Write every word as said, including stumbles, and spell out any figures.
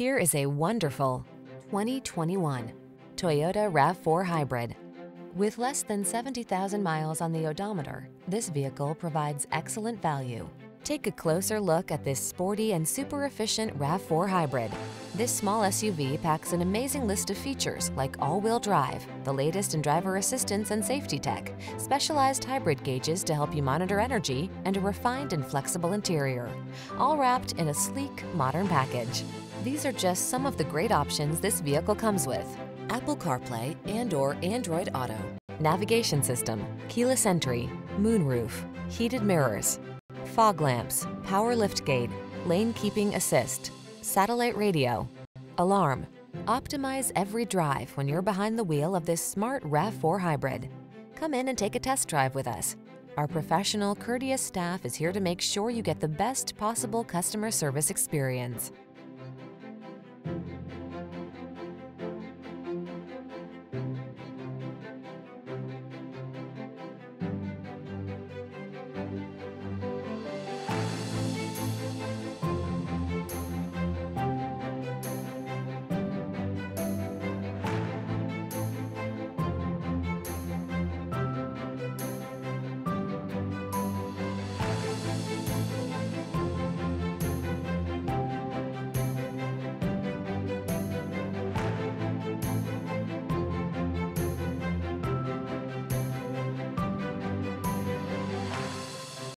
Here is a wonderful twenty twenty-one Toyota RAV four Hybrid. With less than seventy thousand miles on the odometer, this vehicle provides excellent value. Take a closer look at this sporty and super efficient RAV four Hybrid. This small S U V packs an amazing list of features like all-wheel drive, the latest in driver assistance and safety tech, specialized hybrid gauges to help you monitor energy, and a refined and flexible interior, all wrapped in a sleek, modern package. These are just some of the great options this vehicle comes with: Apple CarPlay and or Android Auto, navigation system, keyless entry, moonroof, heated mirrors, fog lamps, power liftgate, lane keeping assist, satellite radio, alarm. Optimize every drive when you're behind the wheel of this smart RAV four Hybrid. Come in and take a test drive with us. Our professional, courteous staff is here to make sure you get the best possible customer service experience.